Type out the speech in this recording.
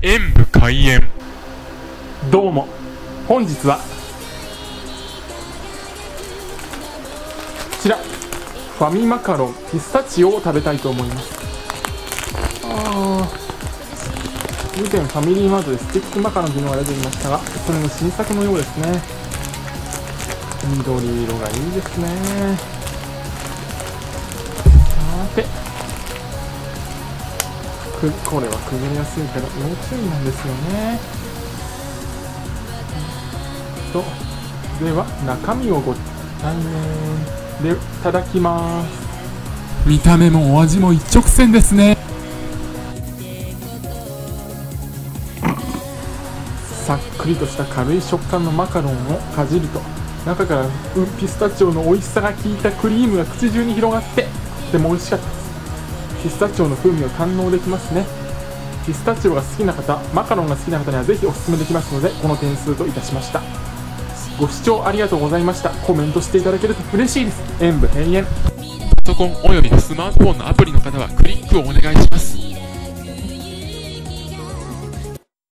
演武開演。どうも、本日はこちらファミマカロンピスタチオを食べたいと思います。以前ファミリーマートでスティックマカロンというのが出ていましたが、それの新作のようですね。緑色がいいですね。さて、これはくぐりやすいけど要注意なんですよね。では中身をご覧でいただきます。見た目もお味も一直線ですね。さっくりとした軽い食感のマカロンをかじると、中からピスタチオの美味しさが効いたクリームが口中に広がって、とても美味しかったです。ピスタチオの風味を堪能できますね。ピスタチオが好きな方、マカロンが好きな方にはぜひおすすめできますので、この点数といたしました。ご視聴ありがとうございました。コメントしていただけると嬉しいです。演武閉園。パソコンおよびスマートフォンのアプリの方はクリックをお願いします。